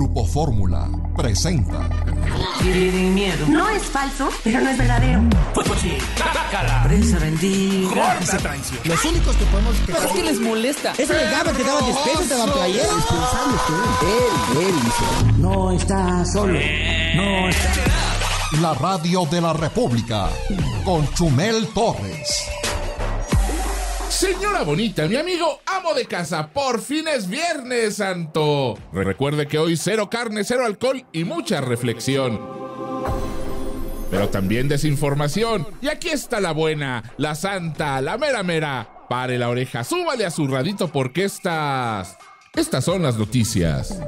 Grupo Fórmula presenta. No es falso, pero no es verdadero. Prensa vendida. Los únicos que podemos... Es que les molesta. Es regalo que daba despesa, te va a playera. Él. No está solo. No está... La Radio de la República con Chumel Torres. Señora bonita, mi amigo amo de casa, por fin es viernes santo. Recuerde que hoy cero carne, cero alcohol y mucha reflexión. Pero también desinformación. Y aquí está la buena, la santa, la mera mera. Pare la oreja, súbale a su radito porque estas son las noticias.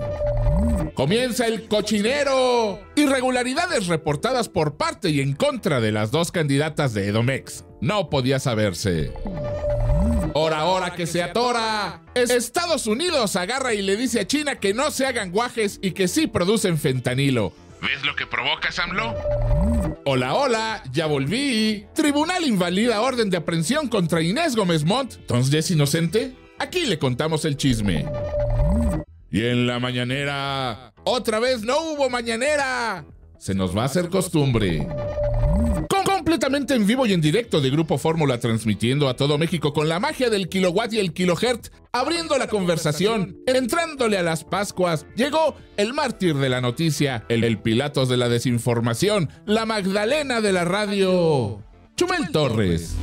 Comienza el cochinero. Irregularidades reportadas por parte y en contra de las dos candidatas de Edomex. No podía saberse. Ahora que se atora. Estados Unidos agarra y le dice a China que no se hagan guajes y que sí producen fentanilo. ¿Ves lo que provocas, AMLO? Hola, ya volví. Tribunal invalida orden de aprehensión contra Inés Gómez Mont. ¿Entonces es inocente? Aquí le contamos el chisme. Y en la mañanera... ¡Otra vez no hubo mañanera! Se nos va a hacer costumbre. Completamente en vivo y en directo de Grupo Fórmula, transmitiendo a todo México con la magia del kilowatt y el kilohertz, abriendo la conversación, entrándole a las Pascuas, llegó el mártir de la noticia, el Pilatos de la desinformación, la Magdalena de la radio, Chumel Torres.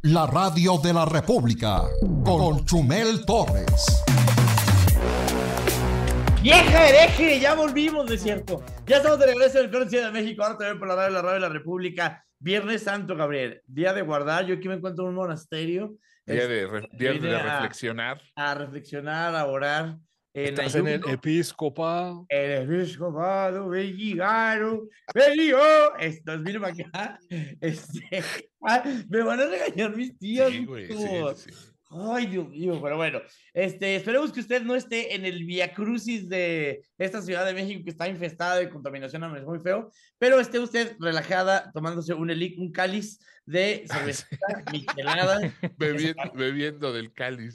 La Radio de la República, con Chumel Torres. ¡Vieja hereje! Ya volvimos, de cierto. Ya estamos de regreso en el Plan Ciudad de México, ahora también por la radio, de la República. Viernes Santo, Gabriel. Día de guardar. Yo aquí me encuentro en un monasterio. Día de reflexionar. A reflexionar, a orar. Estás en el episcopado. El episcopado, belligaro, belligo. Estos vino para acá. Me van a regañar mis tías. Sí, güey, sí. Ay, Dios mío, pero bueno, esperemos que usted no esté en el viacrucis de esta Ciudad de México que está infestada de contaminación, es muy feo, pero esté usted relajada tomándose un cáliz de cervecita michelada. Bebiendo del cáliz.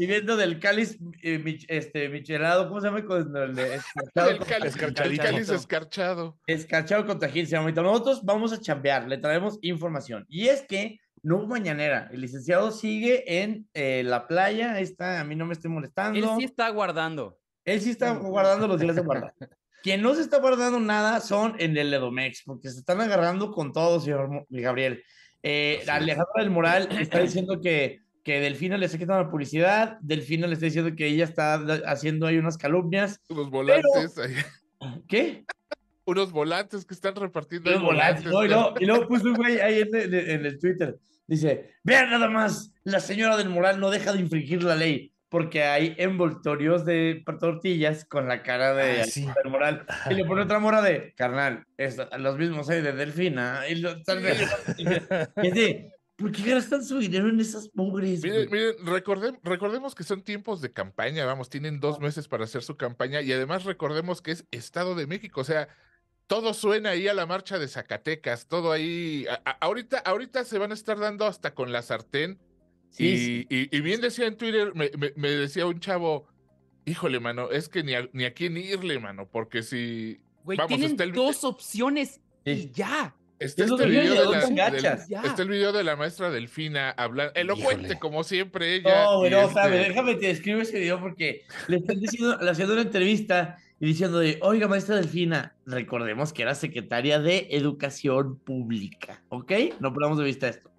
Michelado, ¿cómo se llama? El cáliz escarchado. Escarchado con tajín, se llama. Nosotros vamos a chambear, le traemos información. Y es que no hubo mañanera. El licenciado sigue en la playa. A mí no me estoy molestando. Él sí está guardando los días de guardar. Quien no se está guardando nada son en el Edomex, porque se están agarrando con todo, señor Gabriel. Alejandra del Moral está diciendo que Delfina le está quitando la publicidad. Delfina le está diciendo que ella está haciendo ahí unas calumnias. Los volantes. Pero... ¿Qué? Unos volantes que están repartiendo. Los volantes. No, y luego puso un güey ahí en el Twitter. Dice, vean nada más, la señora del Moral no deja de infringir la ley porque hay envoltorios de tortillas con la cara de del Moral. Y le pone otra mora de, carnal, los mismos hay de Delfina. Y dice, ¿por qué gastan su dinero en esas pobres? Miren, recordemos que son tiempos de campaña, vamos, tienen 2 meses para hacer su campaña y además recordemos que es Estado de México, o sea... Todo suena ahí a la marcha de Zacatecas, todo ahí. Ahorita se van a estar dando hasta con la sartén. Sí. Y bien decía en Twitter, me decía un chavo, híjole, mano, es que ni a quién irle, mano, porque si... Güey, vamos, tienen dos opciones y ya. Está el video de la maestra Delfina hablando, elocuente, híjole, como siempre ella. No, déjame te describo ese video porque le están diciendo, le haciendo una entrevista y diciendo, oiga, maestra Delfina, recordemos que era secretaria de Educación Pública, ¿ok? No perdamos de vista esto.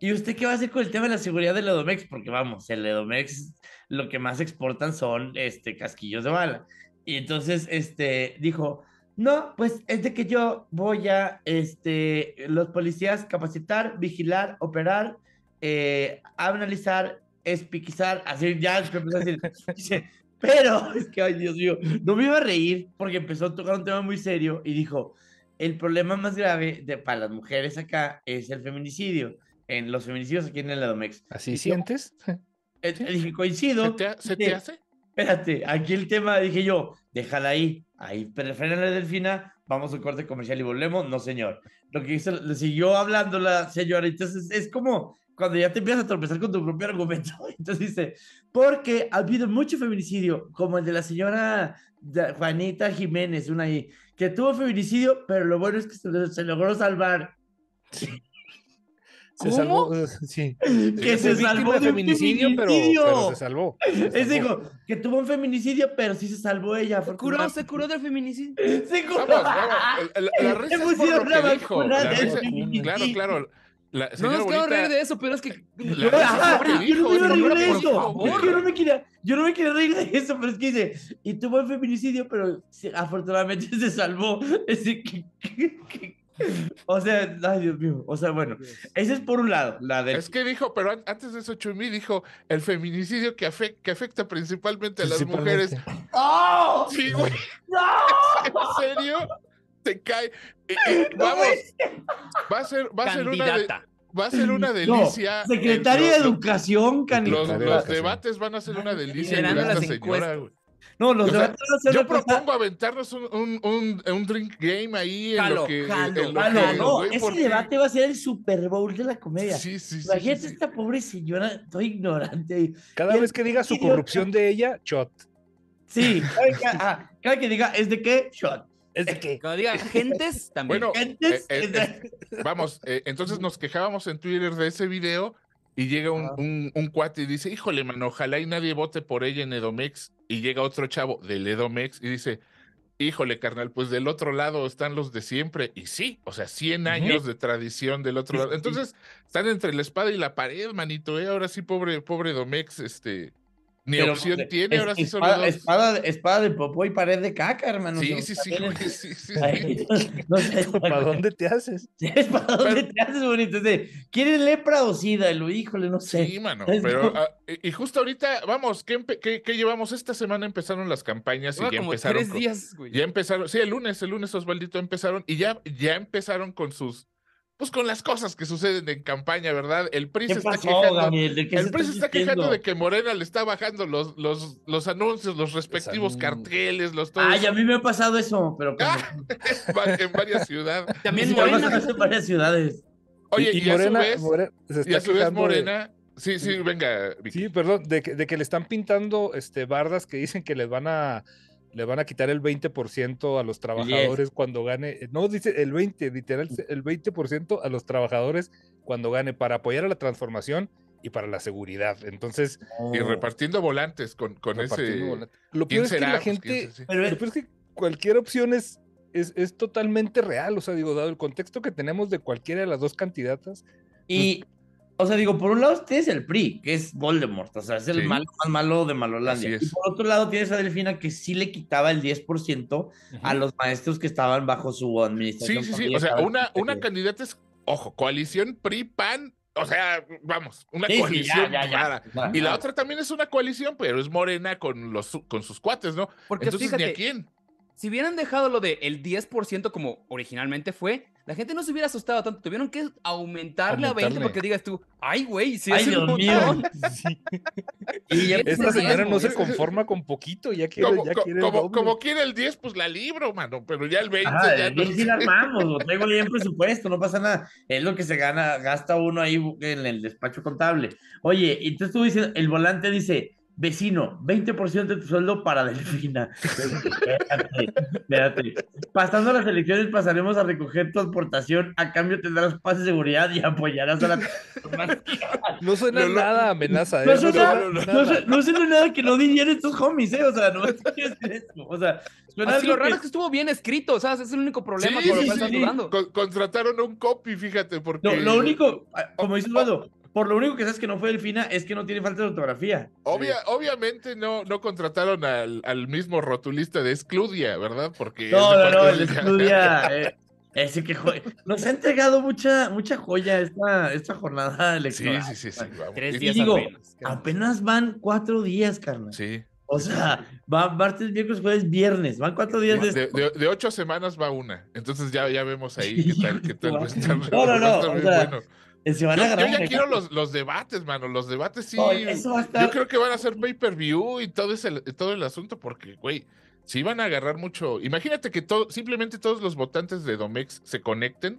¿Y usted qué va a hacer con el tema de la seguridad del Edomex? Porque vamos, el Edomex lo que más exportan son casquillos de bala. Y entonces dijo... No, pues es de que yo voy a los policías capacitar, vigilar, operar, analizar, espiquizar, así ya empezó a decir. Pero es que, ay Dios mío, no me iba a reír porque empezó a tocar un tema muy serio y dijo, el problema más grave para las mujeres acá es el feminicidio, en los feminicidios aquí en el Edomex. ¿Así sientes? Dije, coincido. ¿Se te hace? Espérate, aquí el tema, dije yo, déjala ahí. Ahí, pero frenale, Delfina, vamos a un corte comercial y volvemos. No, señor. Lo que hizo, le siguió hablando la señora, entonces es como cuando ya te empiezas a tropezar con tu propio argumento. Entonces dice, porque ha habido mucho feminicidio, como el de la señora Juanita Jiménez, una ahí, que tuvo feminicidio, pero lo bueno es que se logró salvar. ¿Cómo? Se salvó, sí. Que se salvó de feminicidio, pero se salvó. Es digo, que tuvo un feminicidio, pero sí se salvó ella. Se curó del feminicidio. Se curó. La risa es por lo que dijo. Claro. No nos quiero reír de eso, pero es que... Yo no me quería reír de eso, pero es que dice, y tuvo el feminicidio, pero afortunadamente se salvó. Es decir, o sea, ay Dios mío, o sea, bueno, ese es por un lado, la de... Es que dijo, pero antes de eso Chumel dijo, el feminicidio que afecta principalmente a las mujeres. ¡Oh! Sí, güey. ¡No! ¿En serio? Te cae. Vamos. Va a ser una delicia. No, Secretaria de Educación, candidato. Los debates van a ser una delicia. Yo propongo aventarnos un drink game ahí. Ese debate va a ser el Super Bowl de la comedia. Sí, imagínate esta pobre señora, estoy ignorante. Cada vez que diga su corrupción de ella, shot. Sí, cada que diga, ¿es de qué? Shot. Es de que cuando diga gentes, también. Bueno, gentes, vamos, entonces nos quejábamos en Twitter de ese video y llega un cuate y dice, híjole, man, ojalá y nadie vote por ella en Edomex. Y llega otro chavo del Edomex y dice, híjole, carnal, pues del otro lado están los de siempre. Y sí, o sea, 100 años de tradición del otro lado. Entonces, están entre la espada y la pared, manito, ¿eh? Ahora sí, pobre Edomex, Ni pero, opción tiene, ahora sí son los dos. Espada de popó y pared de caca, hermano. Sí. No sé, ¿para dónde te haces? ¿Para dónde te haces, bonito? ¿Quieres lepra o sida? Híjole, no sé. Sí, mano, pero... y justo ahorita, vamos, ¿qué llevamos? Esta semana empezaron las campañas y ya empezaron... 3 días, güey. Ya empezaron, sí, el lunes, Osvaldito, empezaron y ya empezaron con sus... Pues con las cosas que suceden en campaña, ¿verdad? El PRI se está quejando de que Morena le está bajando los anuncios, los respectivos carteles, los todo. Ay, a mí me ha pasado eso, pero... en varias ciudades. También Morena en varias ciudades. Oye, y a su vez Morena... Sí, venga, Vicky. Sí, perdón, de que le están pintando bardas que dicen que les van a... Le van a quitar el 20% a los trabajadores cuando gane. No, dice el 20%, literal, el 20% a los trabajadores cuando gane para apoyar a la transformación y para la seguridad. Entonces. Y repartiendo volantes con ese. Volantes. Lo peor es que la gente. Lo peor es que cualquier opción es totalmente real. O sea, digo, dado el contexto que tenemos de cualquiera de las dos candidatas. Y. O sea, digo, por un lado tienes el PRI, que es Voldemort, o sea, es el malo más malo de Malolandia. Y por otro lado tienes a Delfina, que sí le quitaba el 10% a los maestros que estaban bajo su administración. Sí, o sea, una candidata es, ojo, coalición PRI-PAN, o sea, vamos, una coalición rara. Y la otra también es una coalición, pero es Morena con sus cuates, ¿no? Porque entonces, fíjate, ¿ni a quién? Si hubieran dejado lo de el 10% como originalmente fue... La gente no se hubiera asustado tanto. Tuvieron que aumentarle a 20 porque digas tú, ay, güey, sí, es un montón. Sí. Y esta señora no se conforma con poquito, ya quiere el 10, pues la libro, mano, pero ya el 20. Ya el 10 sí la armamos, lo traigo bien presupuesto, no pasa nada. Es lo que se gana, gasta uno ahí en el despacho contable. Oye, entonces tú dices, el volante dice... Vecino, 20% de tu sueldo para Delfina. Espérate. Pasando las elecciones pasaremos a recoger tu aportación. A cambio tendrás paz y seguridad y apoyarás a la... No suena nada amenaza. No suena nada que no dijeran estos homies, ¿eh? O sea, no es eso. O sea, lo raro es que estuvo bien escrito, o sea, es el único problema con lo que están dudando. Contrataron un copy, fíjate, porque... No, lo único, como dice Eduardo, por lo único que sabes que no fue Delfina es que no tiene falta de ortografía. Obviamente no contrataron al mismo rotulista de Escludia, ¿verdad? Porque no, el Escludia. Ese que nos ha entregado mucha joya esta jornada electoral. Sí. Vamos. 3 días y digo, apenas van 4 días, carnal. Sí. O sea, va martes, miércoles, jueves, viernes. Van 4 días de 8 semanas va una. Entonces ya vemos ahí qué tal. Está bueno. Yo ya quiero los debates, mano. Los debates sí. Yo creo que van a ser pay-per-view y todo el asunto, porque, güey, sí van a agarrar mucho. Imagínate que simplemente todos los votantes de Domex se conecten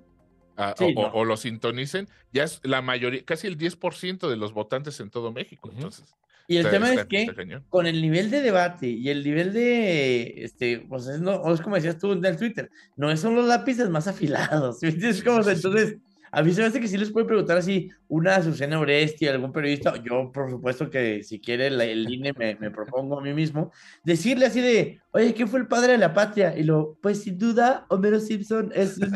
o lo sintonicen, ya es la mayoría, casi el 10% de los votantes en todo México. Entonces, y el tema es que con el nivel de debate y el nivel de, pues es como decías tú en el Twitter, no son los lápices más afilados, ¿sí? Es como, entonces, a mí se me hace que sí les puede preguntar así una Azucena Oresti, algún periodista, yo por supuesto que si quiere el INE me propongo a mí mismo, decirle así de, oye, ¿quién fue el padre de la patria? Y lo, pues sin duda, Homero Simpson es un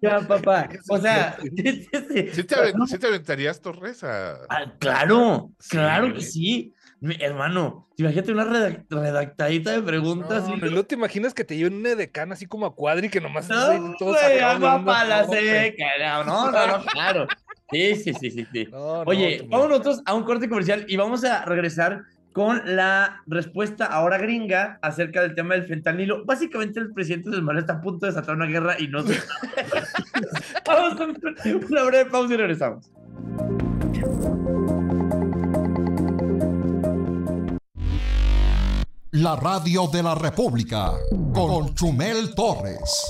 gran papá. O sea, ¿sí te aventarías, Torres? Claro, claro que sí. Hermano, imagínate una redactadita de preguntas. No, ¿no te imaginas que te lleven una decana así como a cuadri que nomás... No, güey, papá, la seca. No, claro. Sí. Oye, vamos nosotros a un corte comercial y vamos a regresar con la respuesta ahora gringa acerca del tema del fentanilo. Básicamente el presidente del Manuel está a punto de desatar una guerra y no se... Vamos a una breve pausa y regresamos. La Radio de la República, con Chumel Torres.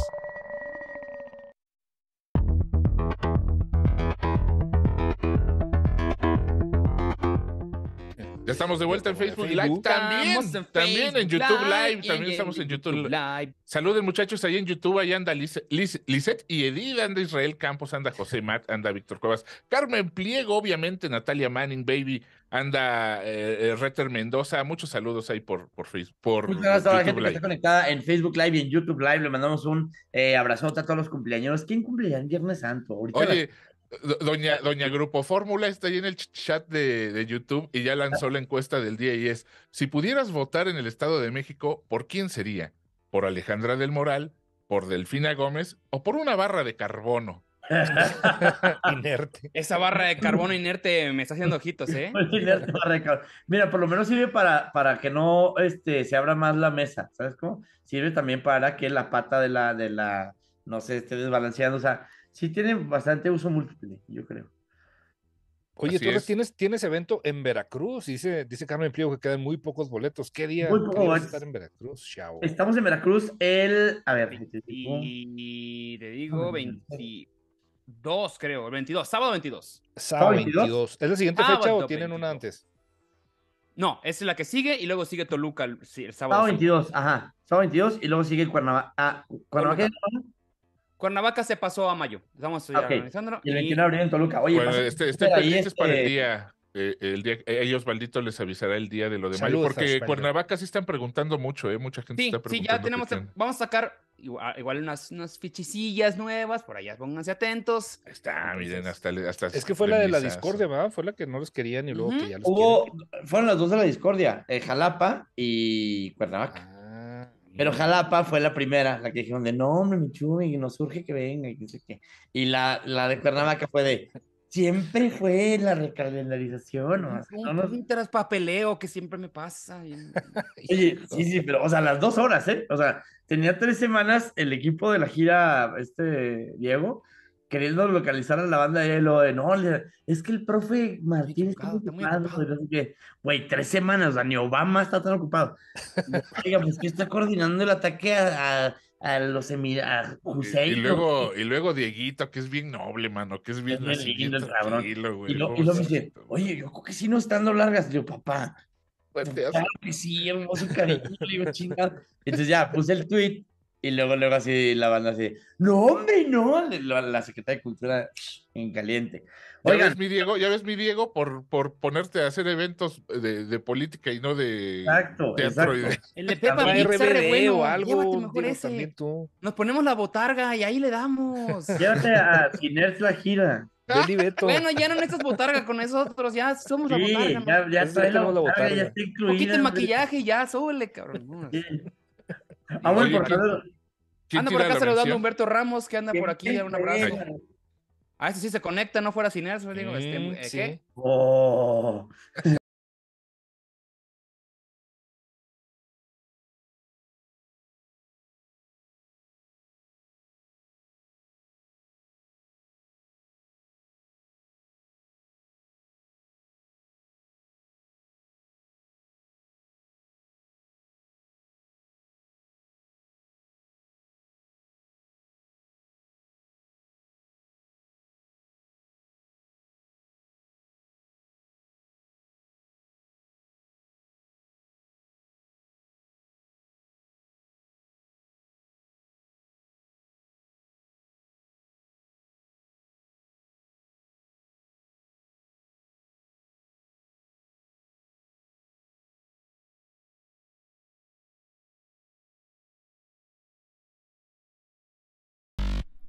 Ya estamos de vuelta en Facebook Live, también en YouTube Live, también estamos en YouTube Live. Saluden, muchachos, ahí en YouTube, ahí anda Lisette y Edith, anda Israel Campos, anda José Matt, anda Víctor Cuevas, Carmen Pliego, obviamente, Natalia Manning, Baby, anda Retter Mendoza, muchos saludos ahí por Facebook, por YouTube Live. Muchas gracias a la gente que está conectada en Facebook Live y en YouTube Live, le mandamos un abrazote a todos los cumpleaños. ¿Quién cumplirá en Viernes Santo? Ahorita oye... Doña Grupo Fórmula está ahí en el chat de YouTube y ya lanzó la encuesta del día y es, si pudieras votar en el Estado de México, ¿por quién sería? ¿Por Alejandra del Moral, por Delfina Gómez o por una barra de carbono? Inerte. Esa barra de carbono inerte me está haciendo ojitos, ¿eh? Inerte, barra de carbono. Mira, por lo menos sirve para que no se abra más la mesa, ¿sabes cómo? Sirve también para que la pata de la no sé, esté desbalanceando, o sea, sí tienen bastante uso múltiple, yo creo. Oye, Torres, tienes evento en Veracruz, dice Carmen Pliego que quedan muy pocos boletos. ¿Qué día vas a estar en Veracruz? Chao. Estamos en Veracruz a ver. Y te digo 22, creo, el 22, sábado 22. Sábado 22. ¿Es la siguiente fecha o tienen una antes? No, es la que sigue y luego sigue Toluca el sábado 22, ajá. Sábado 22 y luego sigue Cuernavaca. Cuernavaca. Cuernavaca se pasó a mayo. Estamos organizándolo. Y el 21 de abril en Toluca. Oye, bueno, pendientes para el día. Ellos, Valdito, les avisará el día de lo de mayo. Porque Cuernavaca sí están preguntando mucho, ¿eh? Mucha gente está preguntando. Sí, ya tenemos. Vamos a sacar igual unas fichicillas nuevas. Por allá, pónganse atentos. Está, miren, hasta. Es que fue la de la discordia, ¿verdad? Fue la que no les querían y luego que ya los quieren. Fueron las dos de la discordia: Jalapa y Cuernavaca. Pero Jalapa fue la primera, la que dijeron de no, hombre, Michu, y nos surge que venga, y no sé qué. Y la de Cuernavaca fue de siempre fue la recalendarización, o sea, no nos interesa papeleo que siempre me pasa. Oye, sí, pero, o sea, las 2 horas, ¿eh? O sea, tenía 3 semanas el equipo de la gira, Diego, queriendo localizar a la banda de hielo de no, es que el profe Martín está ocupado. Güey, 3 semanas, o sea, ni Obama está tan ocupado. Oiga, pues que está coordinando el ataque a los Emiratos. Y luego Dieguito, que es bien noble, mano, que es bien lindo el cabrón. Güey, y luego me dice, oye, yo creo que sí no están dando largas. Yo, papá, pues claro que sí, hermoso cariño, le digo, chingado. Entonces ya puse el tweet. Y luego así la banda así, no, hombre, no, la Secretaría de Cultura en caliente. Oigan, ya ves mi Diego por ponerte a hacer eventos de política y no de teatro. Exacto. El de Pepa Pizza o algo, también tú. Nos ponemos la botarga y ahí le damos. Llévate a Inés la gira. Bueno, ya no necesitas botarga con nosotros, ya somos la botarga. Ya está incluida. Quita el maquillaje y ya, súbele, cabrón. Sí. Oye, anda por acá saludando a Humberto Ramos, que anda por aquí, un abrazo. Ah, eso sí se conecta, no fuera sin eso, digo, sí. ¿Qué? Oh.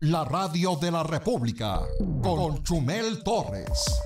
La Radio de la República, con Chumel Torres.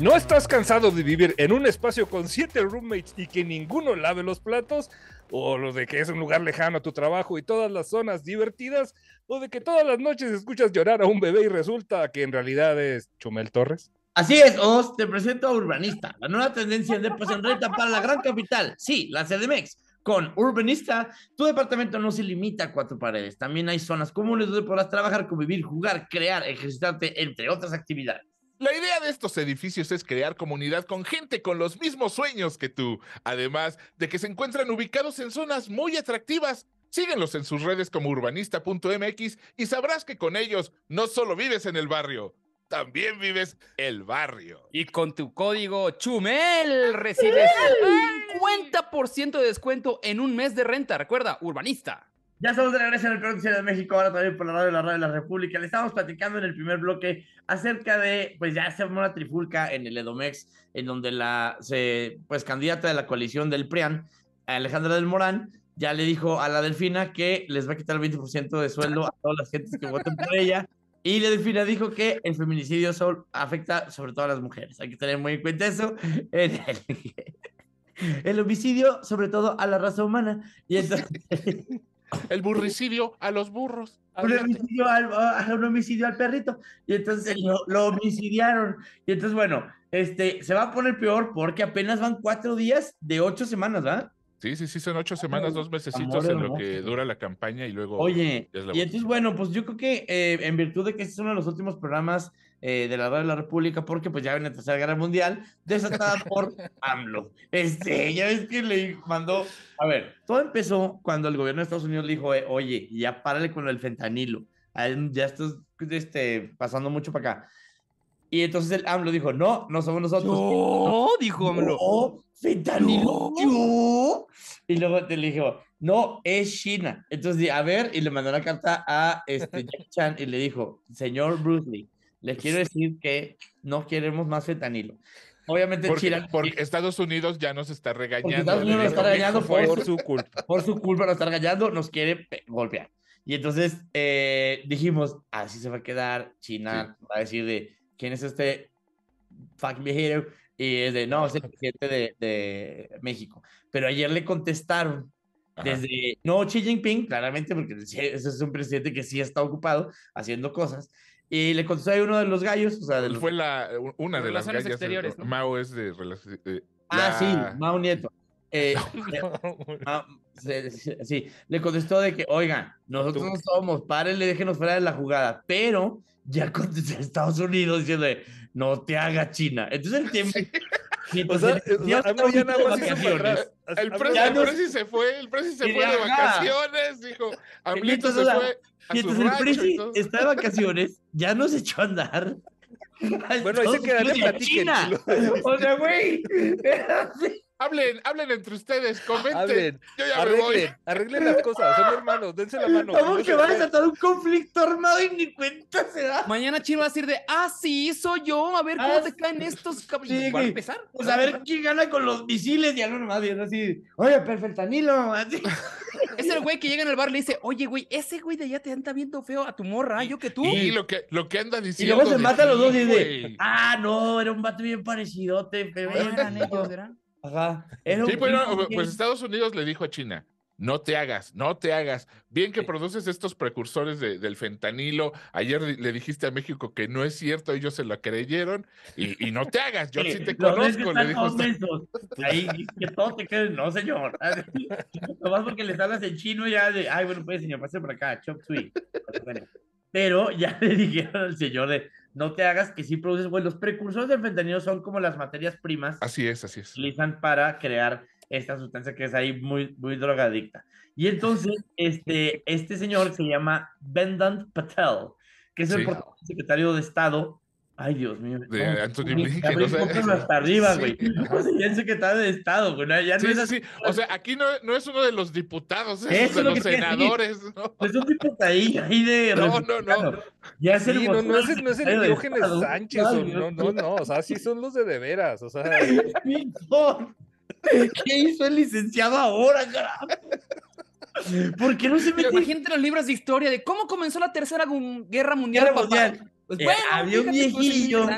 ¿No estás cansado de vivir en un espacio con 7 roommates y que ninguno lave los platos? ¿O lo de que es un lugar lejano a tu trabajo y todas las zonas divertidas? ¿O de que todas las noches escuchas llorar a un bebé y resulta que en realidad es Chumel Torres? Así es, os te presento a Urbanista, la nueva tendencia de pues en renta para la gran capital, sí, la CDMX. Con Urbanista, tu departamento no se limita a 4 paredes, también hay zonas comunes donde podrás trabajar, convivir, jugar, crear, ejercitarte, entre otras actividades. La idea de estos edificios es crear comunidad con gente con los mismos sueños que tú, además de que se encuentran ubicados en zonas muy atractivas. Síguenlos en sus redes como urbanista.mx y sabrás que con ellos no solo vives en el barrio, también vives el barrio. Y con tu código Chumel recibes 50% de descuento en un mes de renta. Recuerda, Urbanista. Ya estamos de regreso en el Perú de México, ahora también por la radio de la República. Le estábamos platicando en el primer bloque acerca de, pues ya se armó una trifulca en el Edomex, en donde la candidata de la coalición del PRIAN, Alejandra del Moral, ya le dijo a la Delfina que les va a quitar el 20% de sueldo a todas las gentes que voten por ella. Y la Delfina dijo que el feminicidio afecta sobre todo a las mujeres. Hay que tener muy en cuenta eso. El homicidio, sobre todo, a la raza humana. Y entonces... El burricidio a los burros. Un homicidio al perrito. Y entonces lo homicidiaron. Y entonces, bueno, se va a poner peor porque apenas van 4 días de 8 semanas, ¿verdad? Sí, son 8 semanas, 2 mesecitos en lo que dura la campaña y luego... Oye, y entonces, bueno, pues yo creo que en virtud de que este es uno de los últimos programas de la Radio de la República, porque pues ya viene la Tercera Guerra Mundial, desatada por AMLO. Ya ves que le mandó... A ver, todo empezó cuando el gobierno de Estados Unidos le dijo, oye, ya párale con el fentanilo, ya estás pasando mucho para acá. Y entonces el AMLO dijo, no somos nosotros. No, dijo AMLO. No, fentanilo. No. Y luego te le dijo, no, es China. Entonces, a ver, y le mandó una carta a Jack Chan y le dijo, señor Bruce Lee, les quiero decir que no queremos más fentanilo. Obviamente China... Porque Estados Unidos ya nos está regañando. Porque Estados Unidos nos está regañando por su culpa. Por su culpa nos está regañando, nos quiere golpear. Y entonces dijimos, así se va a quedar China, sí. Va a decir de... ¿Quién es este fuck me hero? Y es de, no, es el presidente de México. Pero ayer le contestaron desde, no, Xi Jinping, claramente, porque ese es un presidente que sí está ocupado haciendo cosas. Y le contestó ahí uno de los gallos. O sea, una de las gallas exteriores, ¿no? Mao es de relaciones... sí, Mao Nieto. Sí, le contestó de que, oigan, nosotros no somos, párenle, déjenos fuera de la jugada, pero... Ya contestó a Estados Unidos diciendo, no te haga China. Entonces el tiempo... Sí. El presi se fue de vacaciones, dijo. AMLito se fue a su rancho. El presi está de vacaciones, ya nos echó a andar. Bueno, ahí se quedaría platiquen. O sea, güey. Hablen entre ustedes, comenten. Yo ya me voy. Arreglen las cosas, son hermanos, dense la mano. ¿Cómo que va a desatar un conflicto armado y ni cuenta se da? Mañana Chino va a decir de, sí, soy yo, a ver cómo te caen estos cabrones. Sí, ¿van a empezar? Pues a ver quién gana con los misiles y algo nomás, y así, oye, perfectanilo, así. Es el güey que llega en el bar y le dice, oye, güey, ese güey de allá te anda viendo feo a tu morra, yo que tú. Y lo que anda diciendo. Y luego se matan los dos y dice, no, era un vato bien parecidote, pero eran ellos, ¿verdad? Ajá. Sí, bueno, pues Estados Unidos le dijo a China, no te hagas. Bien que produces estos precursores del fentanilo. Ayer le dijiste a México que no es cierto, ellos se la creyeron. Y no te hagas, yo sí te conozco. Le dijo, ahí que todo te quede, no, señor. Nomás porque les hablas en chino ya de, bueno, pues, señor, pase por acá, chop suey. Pero ya le dijeron al señor de, no te hagas, que sí produces, los precursores del fentanilo son como las materias primas. Así es. Utilizan para crear esta sustancia que es ahí muy, muy drogadicta. Y entonces, este señor se llama Vedant Patel, que es el secretario de Estado. Ay, Dios mío. De Anthony Blinken. No sé. Hasta arriba, güey. Sí. O sea, ya es secretario de Estado, güey. Ya no sí. O sea, aquí no es uno de los diputados, es uno de los senadores. ¿No? Es un diputadillo ahí de... No. Ya es el no es el Diógenes Sánchez. No. O sea, sí son los de veras. O sea... ¿Qué hizo el licenciado ahora, carajo? ¿Por qué no se metió? Imagínate los libros de historia de cómo comenzó la Tercera Guerra Mundial, papá. Pues bueno, había un viejillo.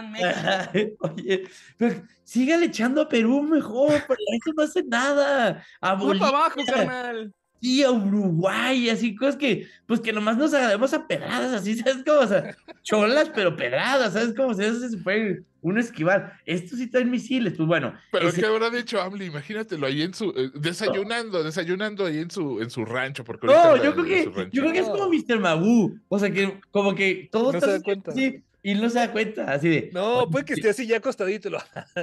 Oye, pero sígale echando a Perú mejor, para eso no hace nada. A Bolivia, para abajo, carnal. Sí, a Uruguay, así cosas que, pues que nomás nos agarramos a pedradas, así, ¿sabes cómo? O sea, cholas, pero pedradas, ¿sabes cómo? O sea, eso se puede uno esquivar. Esto sí traen misiles, pues bueno. Pero ese... ¿qué habrá dicho AMLO? Imagínatelo ahí en su, desayunando ahí en su rancho. Porque no, yo creo que es como Mr. Magoo, o sea, que como que todos... No se da cuenta. Sí, y no se da cuenta, así de... No, puede que esté así ya acostadito.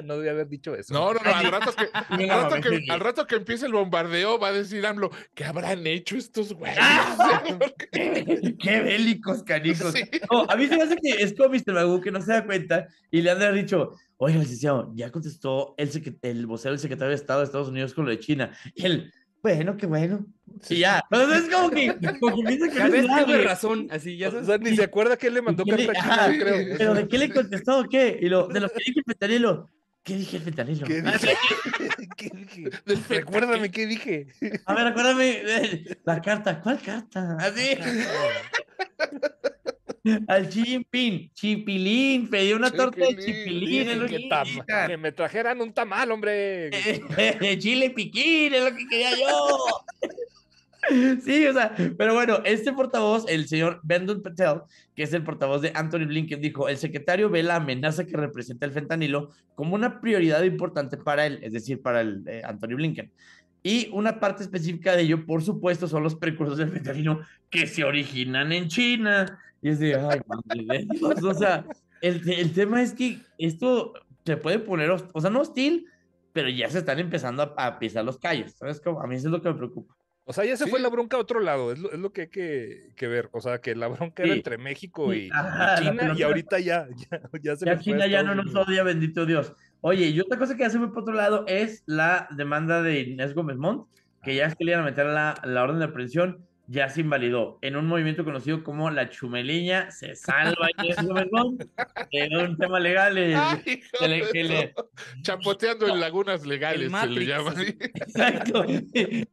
No debía haber dicho eso. No, al rato que empiece el bombardeo va a decir AMLO, ¿qué habrán hecho estos güeyes? ¡Ah! ¡Qué bélicos, canijos! Sí. No, a mí se me hace que es como Mr. Magoo, que no se da cuenta, y le han de haber dicho, oye, licenciado, ya contestó el vocero del secretario de Estado de Estados Unidos con lo de China, y él... Bueno, qué bueno. Sí, y ya. No, es como que... Tiene razón. Así, ya sabes, o sea, ni se acuerda que él le mandó carta a China, creo. ¿Pero de qué le contestó o qué? Y lo, de lo que dije el fentanilo. ¿Qué dije el fentanilo? ¿Qué dije? Recuérdame qué dije. A ver, acuérdame. La carta. ¿Cuál carta? Así. Al Xi Jinping. Chipilín. Pedí una torta de chipilín. Es lo que me trajeran un tamal, hombre. Chile piquín, es lo que quería yo. Sí, o sea, pero bueno, este portavoz, el señor Vedant Patel, que es el portavoz de Anthony Blinken, dijo, el secretario ve la amenaza que representa el fentanilo como una prioridad importante para él, es decir, para el Anthony Blinken. Y una parte específica de ello, por supuesto, son los precursores del fentanilo que se originan en China. Y es de, ay, madre de Dios. O sea, el tema es que esto se puede poner, o sea, no hostil, pero ya se están empezando a pisar los callos, ¿sabes? Como, a mí eso es lo que me preocupa. O sea, ya se fue la bronca a otro lado, es lo que hay que ver. O sea, que la bronca era entre México y China, y ahorita ya se ya China ya no nos odia, bendito Dios. Oye, y otra cosa que ya se fue por otro lado es la demanda de Inés Gómez Mont, que ya es que le iban a meter la orden de aprehensión. Ya se invalidó. En un movimiento conocido como la chumeliña, se salva Inés Gómez Mont en un tema legal. Chapoteando en lagunas legales, se le llama así. Exacto.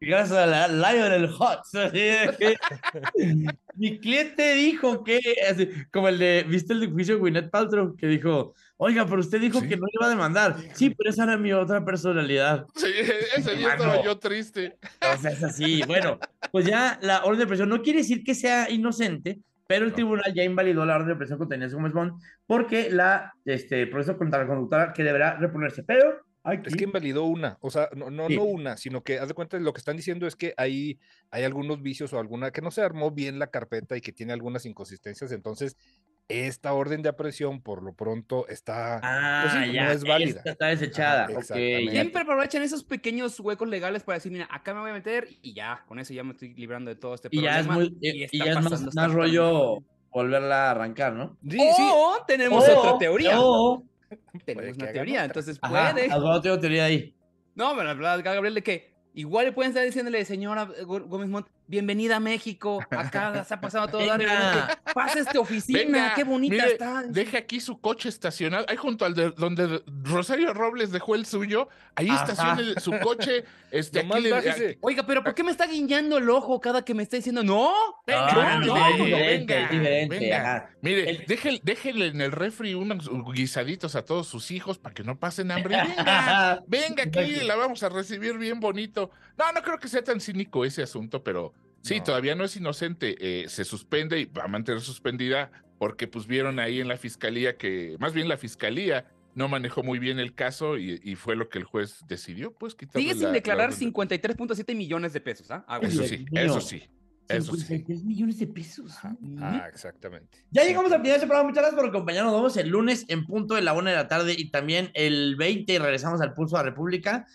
Gracias a la Lionel Hutz. Mi cliente dijo que, así, como el de, ¿viste el de juicio de Gwyneth Paltrow? Que dijo, oiga, pero usted dijo que no iba a demandar. Sí, pero esa era mi otra personalidad. Sí, esa ya estaba yo triste. O sea, es así. Bueno, pues ya la orden de prisión no quiere decir que sea inocente, pero el tribunal ya invalidó la orden de prisión contra Inés Gómez Mont porque la, proceso contra la conductora que deberá reponerse, pero... Aquí. Es que invalidó una, o sea, no una, sino que, haz de cuenta, lo que están diciendo es que hay algunos vicios o alguna que no se armó bien la carpeta y que tiene algunas inconsistencias, entonces esta orden de aprehensión por lo pronto está, pues, ya, no es válida. Está desechada. Okay. Siempre aprovechan esos pequeños huecos legales para decir, mira, acá me voy a meter y ya, con eso ya me estoy librando de todo este problema. Y ya es más rollo volverla a arrancar, ¿no? Sí. Tenemos otra teoría. Tenemos una teoría, entonces puede. Algo tengo teoría ahí. No, pero la verdad, Gabriel, de que igual le pueden estar diciéndole, señora Gómez Mont, bienvenida a México, acá se ha pasado todo dar. Pasa esta oficina, venga, qué bonita mire, está. Deje aquí su coche estacionado, ahí junto al de donde Rosario Robles dejó el suyo, ahí estacione su coche. Oiga, pero ¿por qué me está guiñando el ojo cada que me está diciendo no? Venga. Mire, déjenle en el refri unos guisaditos a todos sus hijos para que no pasen hambre. Venga, aquí la vamos a recibir bien bonito. No creo que sea tan cínico ese asunto, pero sí, todavía no es inocente. Se suspende y va a mantener suspendida porque pues vieron ahí en la fiscalía que, más bien la fiscalía no manejó muy bien el caso y fue lo que el juez decidió, pues quitarle. Sigue sin declarar 53.7 millones de pesos, ¿ah? Eso sí. 53 millones de pesos. Exactamente. Ya llegamos al final de este programa. Muchas gracias por acompañarnos. Nos vemos el lunes en punto de la 1:00 p.m. y también el 20 y regresamos al Pulso de la República.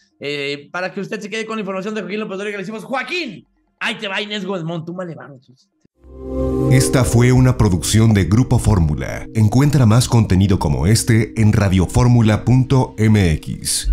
Para que usted se quede con la información de Joaquín López Dóriga, le decimos, Joaquín, ahí te va Inés Gómez Mont, tú me levantas. Esta fue una producción de Grupo Fórmula. Encuentra más contenido como este en radioformula.mx.